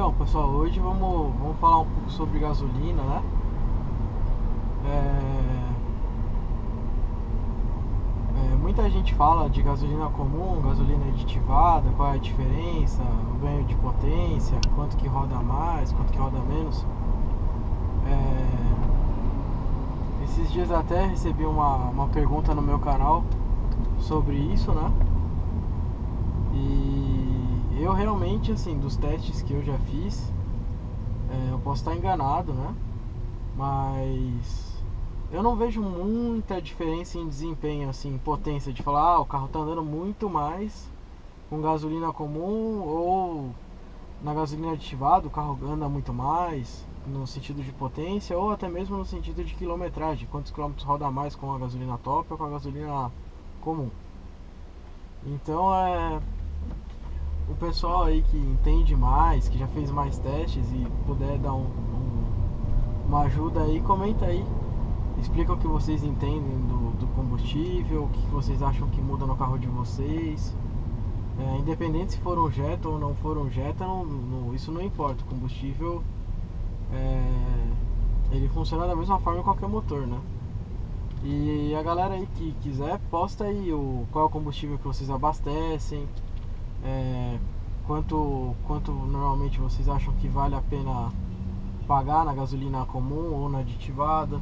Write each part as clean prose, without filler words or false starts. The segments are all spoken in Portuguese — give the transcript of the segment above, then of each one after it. Então, pessoal, hoje vamos falar um pouco sobre gasolina, né? Muita gente fala de gasolina comum, gasolina aditivada, qual é a diferença, o ganho de potência, quanto que roda mais, quanto que roda menos. Esses dias até recebi uma pergunta no meu canal sobre isso, né? E eu realmente, assim, dos testes que eu já fiz, eu posso estar enganado, né? Mas eu não vejo muita diferença em desempenho, assim, em potência, de falar, ah, o carro tá andando muito mais com gasolina comum ou na gasolina aditivada, o carro anda muito mais no sentido de potência ou até mesmo no sentido de quilometragem, quantos quilômetros roda mais com a gasolina top ou com a gasolina comum. Então o pessoal aí que entende mais, que já fez mais testes e puder dar uma ajuda aí, comenta aí, explica o que vocês entendem do combustível, o que vocês acham que muda no carro de vocês. Independente se for um Jetta ou não for um Jetta, isso não importa, o combustível ele funciona da mesma forma em qualquer motor, né? E a galera aí que quiser, posta aí qual é o combustível que vocês abastecem, quanto normalmente vocês acham que vale a pena pagar na gasolina comum ou na aditivada.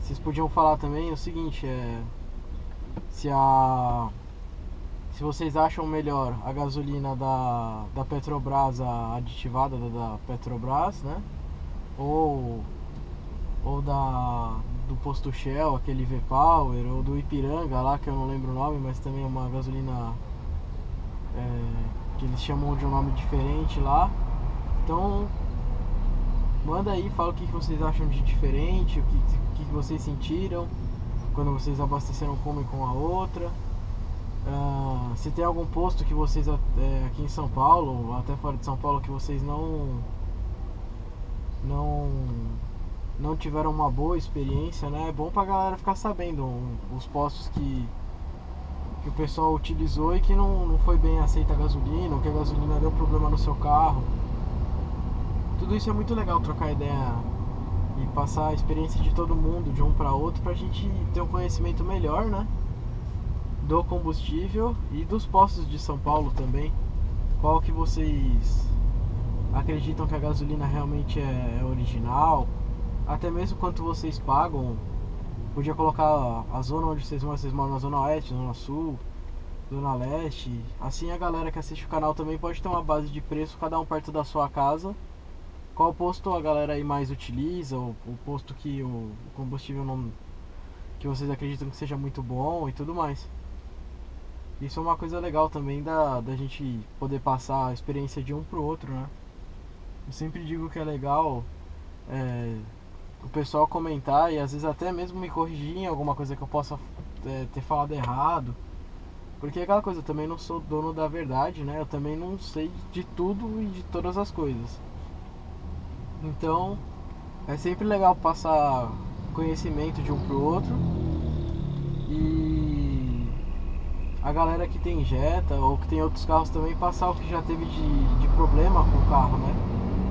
Vocês podiam falar também o seguinte, se vocês acham melhor a gasolina da Petrobras, a aditivada da Petrobras, né? Ou do posto Shell, aquele V-Power, ou do Ipiranga lá, que eu não lembro o nome, mas também é uma gasolina que eles chamam de um nome diferente lá. Então manda aí, fala o que vocês acham de diferente, o que vocês sentiram quando vocês abasteceram uma e com a outra. Se tem algum posto que vocês aqui em São Paulo, ou até fora de São Paulo, que vocês não tiveram uma boa experiência, né? É bom pra galera ficar sabendo os postos que o pessoal utilizou e que não foi bem aceita a gasolina, ou que a gasolina deu problema no seu carro. Tudo isso é muito legal, trocar ideia e passar a experiência de todo mundo, de um para outro, pra gente ter um conhecimento melhor, né? Do combustível e dos postos de São Paulo também. Qual que vocês acreditam que a gasolina realmente é original? Até mesmo quanto vocês pagam. Podia colocar a zona onde vocês moram, na Zona Oeste, Zona Sul, Zona Leste. Assim a galera que assiste o canal também pode ter uma base de preço, cada um perto da sua casa. Qual posto a galera aí mais utiliza, o posto que o combustível que vocês acreditam que seja muito bom e tudo mais. Isso é uma coisa legal também da gente poder passar a experiência de um pro outro, né? Eu sempre digo que é legal o pessoal comentar e às vezes até mesmo me corrigir em alguma coisa que eu possa ter falado errado. Porque é aquela coisa, eu também não sou dono da verdade, né? Eu também não sei de tudo e de todas as coisas. Então, é sempre legal passar conhecimento de um pro outro. E a galera que tem Jetta ou que tem outros carros também passar o que já teve de problema com o carro, né?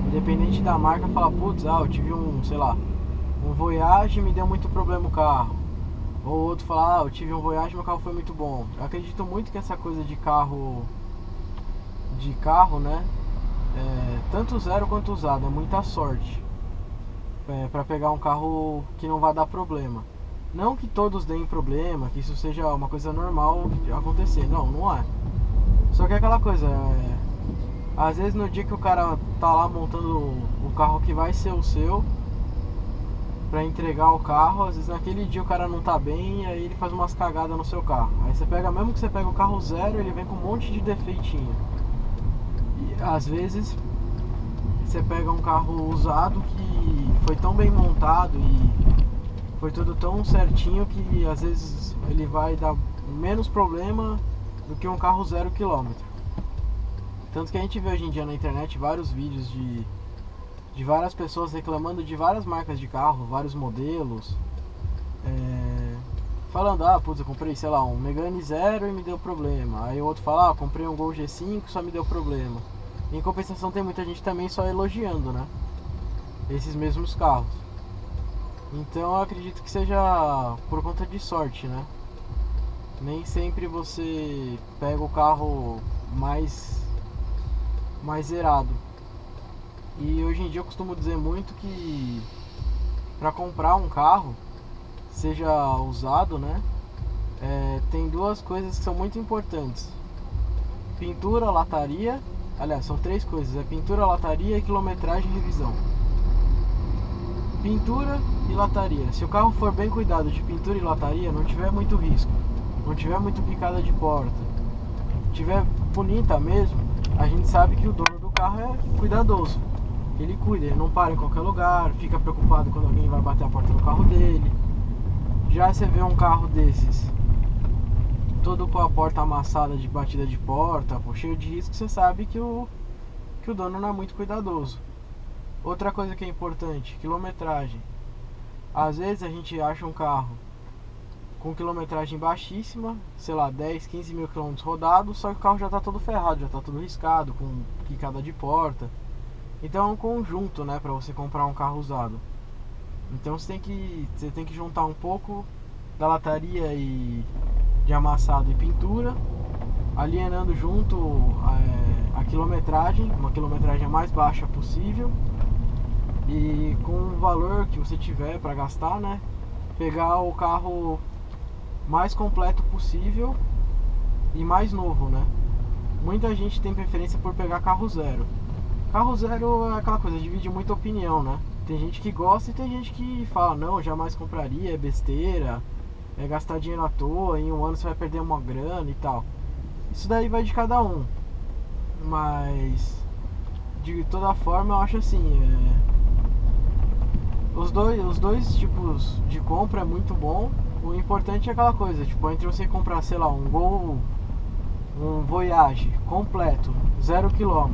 Independente da marca, falar, putz, eu tive um Voyage, me deu muito problema o carro. Ou outro falar, eu tive um Voyage, meu carro foi muito bom. Eu acredito muito que essa coisa de carro, né? Tanto zero quanto usado, é muita sorte para pegar um carro que não vai dar problema. Não que todos deem problema, que isso seja uma coisa normal de acontecer, não é. Só que é aquela coisa, às vezes no dia que o cara tá lá montando o carro que vai ser o seu para entregar o carro, às vezes naquele dia o cara não tá bem e aí ele faz umas cagadas no seu carro. Aí você pega, mesmo que você pega o carro zero, ele vem com um monte de defeitinho. Às vezes você pega um carro usado que foi tão bem montado e foi tudo tão certinho que às vezes ele vai dar menos problema do que um carro 0 km. Tanto que a gente vê hoje em dia na internet vários vídeos de várias pessoas reclamando de várias marcas de carro, vários modelos, falando, putz, eu comprei, sei lá, um Megane zero e me deu problema. Aí o outro fala, comprei um Gol G5 e só me deu problema. Em compensação, tem muita gente também só elogiando, né, esses mesmos carros. Então eu acredito que seja por conta de sorte, né? Nem sempre você pega o carro mais zerado. E hoje em dia eu costumo dizer muito que para comprar um carro, seja usado, né, tem duas coisas que são muito importantes: pintura, lataria. Aliás, são três coisas: pintura, lataria, quilometragem e revisão. Pintura e lataria. Se o carro for bem cuidado de pintura e lataria, não tiver muito risco, não tiver muito picada de porta, tiver bonita mesmo, a gente sabe que o dono do carro é cuidadoso. Ele cuida, ele não para em qualquer lugar, fica preocupado quando alguém vai bater a porta do carro dele. Já você vê um carro desses, todo com a porta amassada de batida de porta, cheio de risco, você sabe que o dono não é muito cuidadoso. Outra coisa que é importante: quilometragem. Às vezes a gente acha um carro com quilometragem baixíssima, sei lá, 10, 15 mil quilômetros rodados, só que o carro já está todo ferrado, já está todo riscado, com picada de porta. Então é um conjunto, né, para você comprar um carro usado. Então você tem que juntar um pouco da lataria e de amassado e pintura, alienando junto a quilometragem, uma quilometragem mais baixa possível, e com o valor que você tiver para gastar, né, pegar o carro mais completo possível e mais novo, né? Muita gente tem preferência por pegar carro zero. Carro zero é aquela coisa, divide muita opinião, né? Tem gente que gosta e tem gente que fala: não, jamais compraria, é besteira, é gastar dinheiro à toa, em um ano você vai perder uma grana e tal. Isso daí vai de cada um. Mas de toda forma eu acho assim, os dois tipos de compra é muito bom. O importante é aquela coisa, tipo, entre você comprar, sei lá, um Gol, um Voyage completo, 0 km,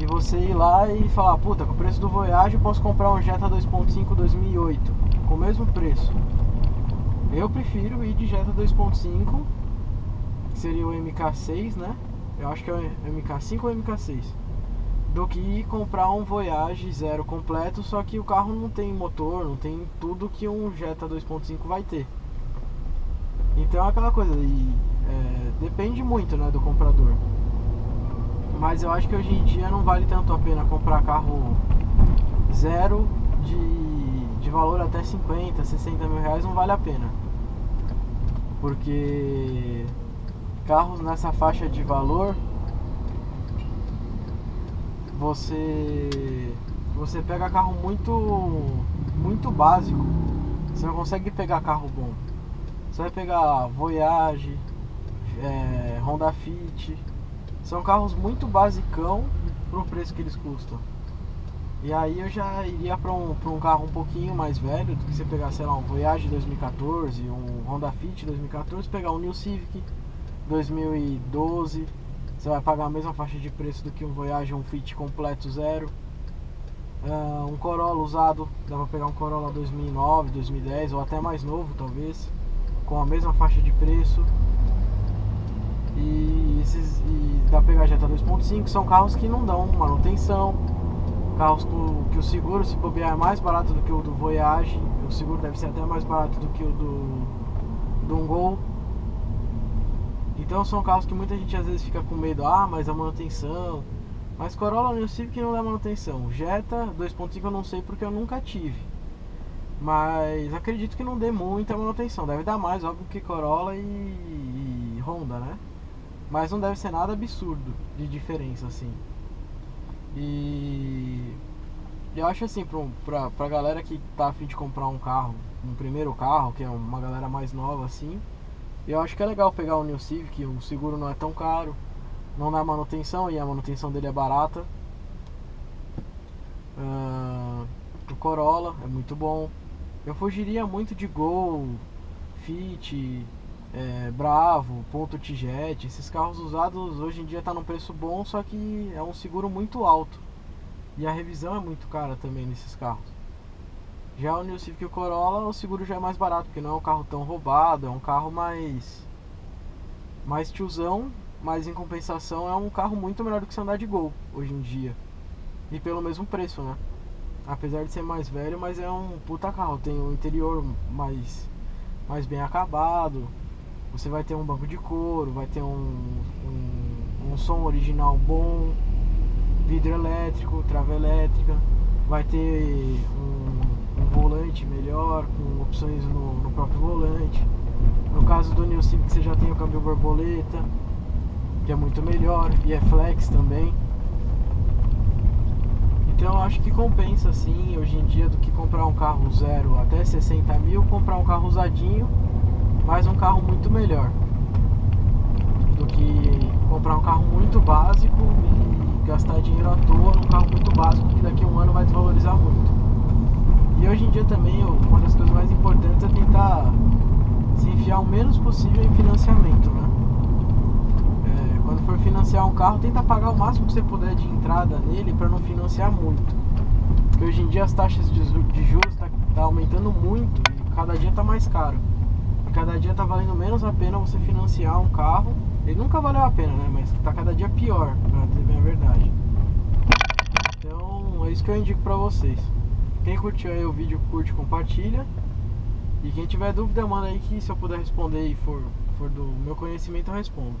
e você ir lá e falar: puta, com o preço do Voyage eu posso comprar um Jetta 2.5 2008 com o mesmo preço. Eu prefiro ir de Jetta 2.5, que seria o MK6, né? Eu acho que é o MK5 ou MK6, do que ir comprar um Voyage zero completo, só que o carro não tem motor, não tem tudo que um Jetta 2.5 vai ter. Então é aquela coisa, depende muito, né, do comprador. Mas eu acho que hoje em dia não vale tanto a pena comprar carro zero de valor até 50, 60 mil reais, não vale a pena. Porque carros nessa faixa de valor, você pega carro muito básico. Você não consegue pegar carro bom. Você vai pegar Voyage, Honda Fit. São carros muito basicão para o preço que eles custam. E aí eu já iria para um carro um pouquinho mais velho, do que você pegar, sei lá, um Voyage 2014, um Honda Fit 2014, pegar um New Civic 2012. Você vai pagar a mesma faixa de preço do que um Voyage, um Fit completo zero. Um Corolla usado, dá pra pegar um Corolla 2009, 2010 ou até mais novo talvez, com a mesma faixa de preço. E dá pra pegar Jetta 2.5, são carros que não dão manutenção, carros que o seguro, se bobear, é mais barato do que o do Voyage. O seguro deve ser até mais barato do que o do Gol. Então são carros que muita gente às vezes fica com medo: ah, mas a manutenção. Mas Corolla, New Civic não dá manutenção. Jetta 2.5 eu não sei porque eu nunca tive, mas acredito que não dê muita manutenção. Deve dar mais, óbvio, que Corolla e Honda, né? Mas não deve ser nada absurdo de diferença, assim. E eu acho assim, pra galera que tá a fim de comprar um carro, um primeiro carro, que é uma galera mais nova, assim, eu acho que é legal pegar o New Civic. O seguro não é tão caro, não dá manutenção e a manutenção dele é barata. O Corolla é muito bom. Eu fugiria muito de Gol, Fit, Bravo, Ponto T-Jet. Esses carros usados hoje em dia tá num preço bom, só que é um seguro muito alto e a revisão é muito cara também nesses carros. Já o New Civic e o Corolla, o seguro já é mais barato, porque não é um carro tão roubado, é um carro mais tiozão, mas em compensação é um carro muito melhor do que você andar de Gol hoje em dia. E pelo mesmo preço, né? Apesar de ser mais velho, mas é um puta carro. Tem o interior mais bem acabado. Você vai ter um banco de couro, vai ter um som original bom, vidro elétrico, trava elétrica. Vai ter um volante melhor, com opções no próprio volante. No caso do New Civic você já tem o câmbio borboleta, que é muito melhor, e é flex também. Então eu acho que compensa sim, hoje em dia, do que comprar um carro zero até 60 mil, comprar um carro usadinho, mas um carro muito melhor, do que comprar um carro muito básico e gastar dinheiro à toa num carro muito básico que daqui a um ano vai desvalorizar muito. E hoje em dia também, uma das coisas mais importantes é tentar se enfiar o menos possível em financiamento, né? Quando for financiar um carro, tenta pagar o máximo que você puder de entrada nele para não financiar muito. Porque hoje em dia as taxas de juros tá aumentando muito e cada dia tá mais caro. E cada dia tá valendo menos a pena você financiar um carro. Ele nunca valeu a pena, né? Mas tá cada dia pior, pra dizer bem a verdade. Então é isso que eu indico pra vocês. Quem curtiu aí o vídeo, curte, compartilha. E quem tiver dúvida, manda aí que se eu puder responder e for do meu conhecimento, eu respondo.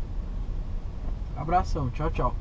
Abração, tchau, tchau.